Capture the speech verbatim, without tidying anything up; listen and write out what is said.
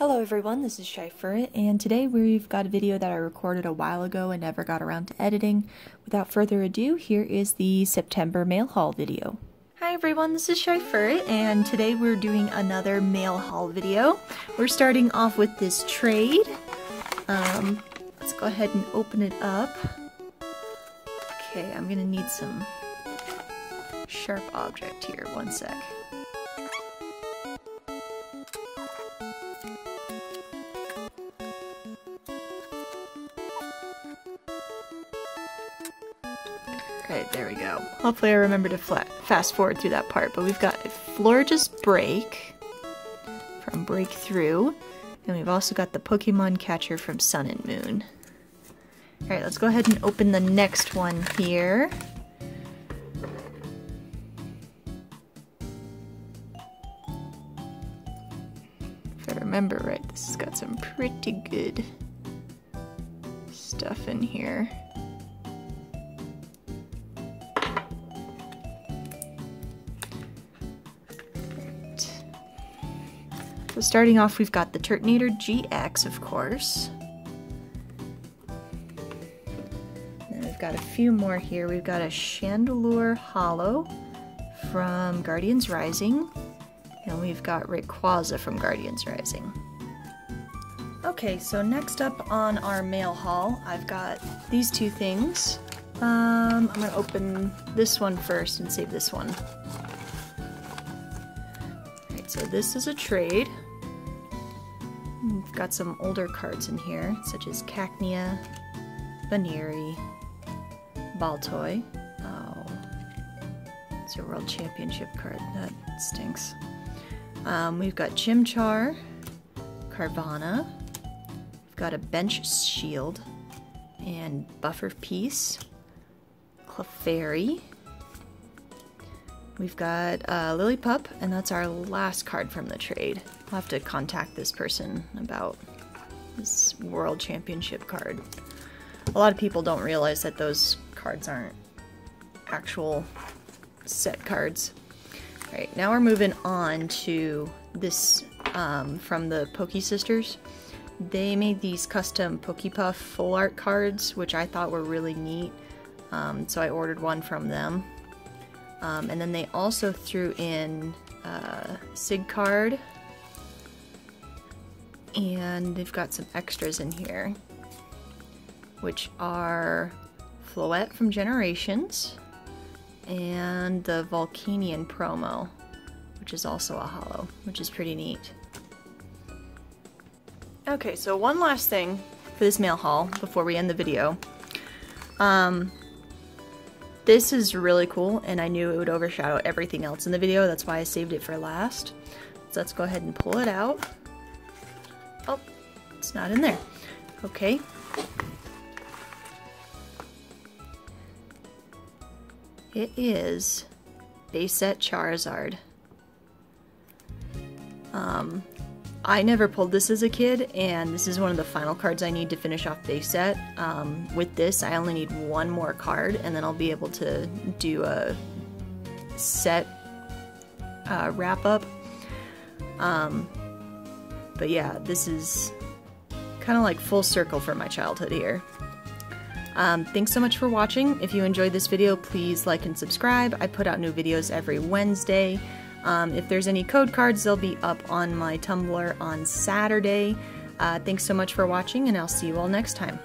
Hello everyone, this is Shy Furret, and today we've got a video that I recorded a while ago and never got around to editing. Without further ado, here is the September mail haul video. Hi everyone, this is Shy Furret, and today we're doing another mail haul video. We're starting off with this trade. Um, let's go ahead and open it up. Okay, I'm gonna need some sharp object here, one sec. Okay, there we go. Hopefully I remember to flat, fast forward through that part, but we've got Florges Break from Breakthrough, and we've also got the Pokemon Catcher from Sun and Moon. Alright, let's go ahead and open the next one here. If I remember right, this has got some pretty good stuff in here. So starting off, we've got the Tertinator G X, of course. And we've got a few more here. We've got a Chandelure Holo from Guardians Rising, and we've got Rayquaza from Guardians Rising. Okay, so next up on our mail haul, I've got these two things. Um, I'm gonna open this one first and save this one. Alright, so this is a trade. We've got some older cards in here, such as Cacnea, Veneri, Baltoy. Oh, it's a World Championship card. That stinks. Um, we've got Chimchar, Carvana. We've got a Bench Shield and Buffer Piece, Clefairy. We've got uh, Lillipup, and that's our last card from the trade. I'll have to contact this person about this World Championship card. A lot of people don't realize that those cards aren't actual set cards. All right, now we're moving on to this um, from the Poke Sisters. They made these custom Pokepuff full art cards, which I thought were really neat, um, so I ordered one from them. Um, and then they also threw in uh, SIG card, and they've got some extras in here, which are Floette from Generations and the Vulcanian promo, which is also a holo, which is pretty neat. Okay, so one last thing for this mail haul before we end the video. Um, This is really cool, and I knew it would overshadow everything else in the video. That's why I saved it for last. So let's go ahead and pull it out. Oh, it's not in there. Okay. It is Base Set Charizard. Um, I never pulled this as a kid, and this is one of the final cards I need to finish off base set. Um, with this, I only need one more card, and then I'll be able to do a set uh, wrap-up. Um, but yeah, this is kind of like full circle for my childhood here. Um, thanks so much for watching. If you enjoyed this video, please like and subscribe. I put out new videos every Wednesday. Um, if there's any code cards, they'll be up on my Tumblr on Saturday. Uh, thanks so much for watching, and I'll see you all next time.